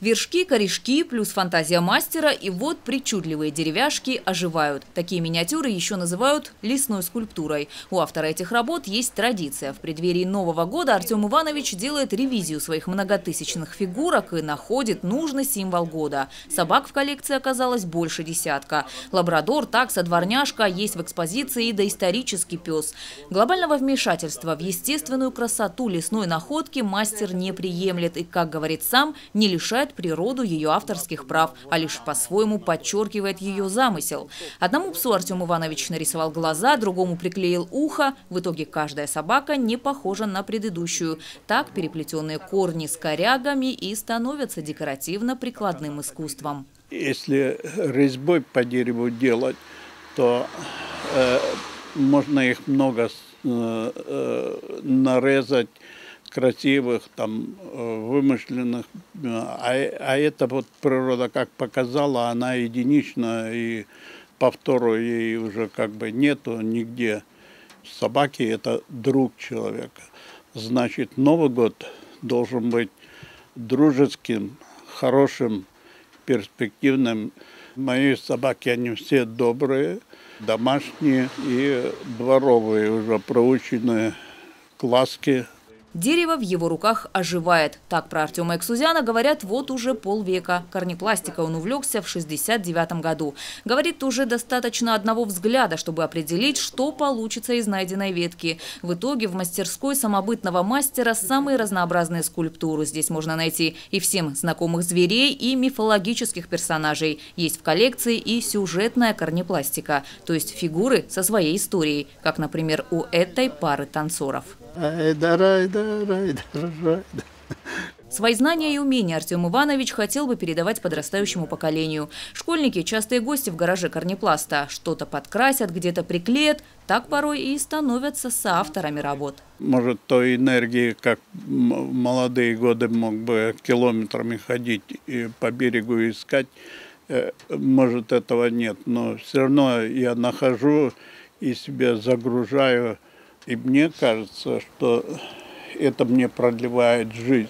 Вершки, корешки, плюс фантазия мастера, и вот причудливые деревяшки оживают. Такие миниатюры еще называют лесной скульптурой. У автора этих работ есть традиция. В преддверии Нового года Артём Иванович делает ревизию своих многотысячных фигурок и находит нужный символ года. Собак в коллекции оказалось больше десятка. Лабрадор, такса, дворняжка, есть в экспозиции и доисторический пес. Глобального вмешательства в естественную красоту лесной находки мастер не приемлет и, как говорит сам, не лишает природу ее авторских прав, а лишь по-своему подчеркивает ее замысел. Одному псу Артём Иванович нарисовал глаза, другому приклеил ухо. В итоге каждая собака не похожа на предыдущую. Так переплетенные корни с корягами и становятся декоративно-прикладным искусством. Если резьбой по дереву делать, то можно их много нарезать, красивых, там, вымышленных. А это вот природа как показала, она единична, и повтору ей уже как бы нету нигде. Собаки – это друг человека. Значит, Новый год должен быть дружеским, хорошим, перспективным. Мои собаки, они все добрые, домашние и дворовые, уже проученные к ласке. Дерево в его руках оживает. Так про Артёма Эксузяна говорят вот уже полвека. Корнепластикой он увлекся в 1969 году. Говорит, уже достаточно одного взгляда, чтобы определить, что получится из найденной ветки. В итоге в мастерской самобытного мастера самые разнообразные скульптуры. Здесь можно найти и всем знакомых зверей, и мифологических персонажей. Есть в коллекции и сюжетная корнепластика, то есть фигуры со своей историей, как, например, у этой пары танцоров. Свои знания и умения Артём Иванович хотел бы передавать подрастающему поколению. Школьники – частые гости в гараже корнепласта. Что-то подкрасят, где-то приклеят. Так порой и становятся соавторами работ. Может, той энергии, как в молодые годы мог бы километрами ходить и по берегу искать, может, этого нет. Но все равно я нахожу и себя загружаю. И мне кажется, что это мне продлевает жизнь.